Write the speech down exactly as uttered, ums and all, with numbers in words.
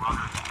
Roger.